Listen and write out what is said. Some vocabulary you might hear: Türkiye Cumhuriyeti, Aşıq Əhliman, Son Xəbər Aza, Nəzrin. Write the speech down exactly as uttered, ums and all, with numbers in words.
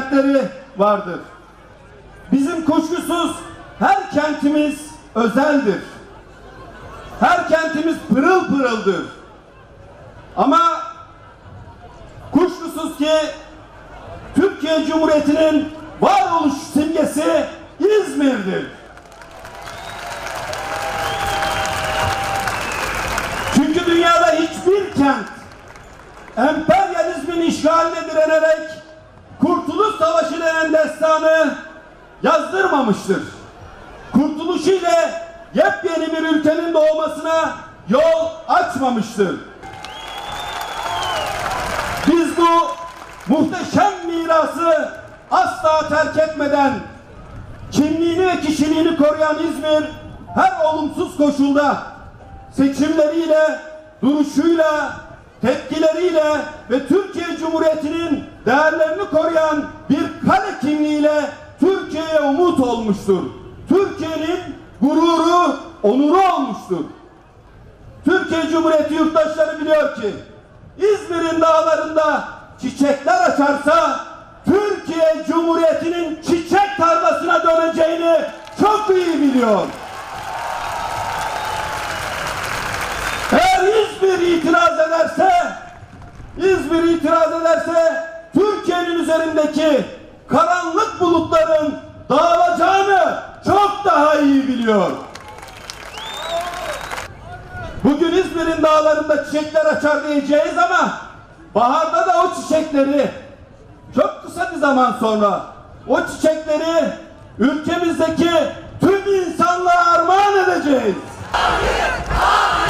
kentleri vardır. Bizim kuşkusuz her kentimiz özeldir. Her kentimiz pırıl pırıldır. Ama kuşkusuz ki Türkiye Cumhuriyeti'nin varoluş simgesi İzmir'dir. Çünkü dünyada hiçbir kent emperyalizmin işgaline direnerek Kurtuluş Savaşı denen destanı yazdırmamıştır. Kurtuluşu ile yepyeni bir ülkenin doğmasına yol açmamıştır. Biz bu muhteşem mirası asla terk etmeden kimliğini ve kişiliğini koruyan İzmir her olumsuz koşulda seçimleriyle, duruşuyla, tepkileriyle ve Türkiye Cumhuriyeti'nin değerlerini koruyan bir kale kimliğiyle Türkiye'ye umut olmuştur. Türkiye'nin gururu, onuru olmuştur. Türkiye Cumhuriyeti yurttaşları biliyor ki İzmir'in dağlarında çiçekler açarsa Türkiye Cumhuriyeti'nin çiçek tarlasına döneceğini çok iyi biliyor. Eğer İzmir itiraz ederse, İzmir itiraz ederse Türkiye'nin üzerindeki karanlık bulutların dağılacağını çok daha iyi biliyor. Bugün İzmir'in dağlarında çiçekler açar diyeceğiz ama baharda da o çiçekleri çok kısa bir zaman sonra o çiçekleri ülkemizdeki tüm insanlığa armağan edeceğiz. Hayır, hayır.